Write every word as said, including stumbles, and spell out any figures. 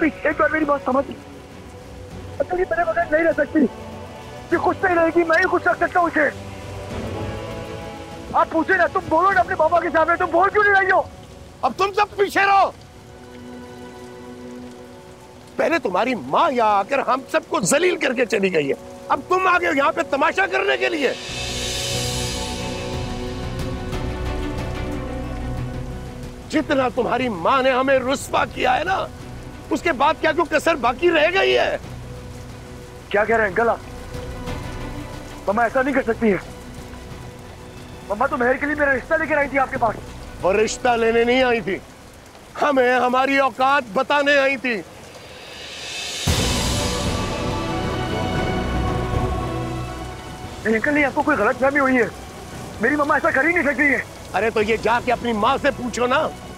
Please एक बार मेरी बात समझ ली। मेरे बगैर नहीं रह सकती, ये खुश नहीं रहेगी, मैं ही खुश रख सकता हूँ इसे। आप पूछे ना, तुम बोलो ना अपने बाबा के सामने, तुम बोल क्यों नहीं रही हो? अब तुम सब पीछे रहो। पहले तुम्हारी माँ यहाँ आकर हम सबको जलील करके चली गई है, अब तुम आ गए यहाँ पे तमाशा करने के लिए। जितना तुम्हारी माँ ने हमें रुस्वा किया है ना, उसके बाद क्या कोई कसर बाकी रह गई है? क्या कह रहे हैं अंकल आप? मम्मा ऐसा नहीं कर सकती है। मम्मा तो मेहर के लिए मेरा रिश्ता लेकर आई थी आपके पास। वो रिश्ता लेने नहीं आई थी, हमें हमारी औकात बताने आई थी। अंकल ये आपको कोई गलतफहमी हुई है, मेरी मम्मा ऐसा कर ही नहीं सकती है। अरे तो ये जाके अपनी माँ से पूछो ना।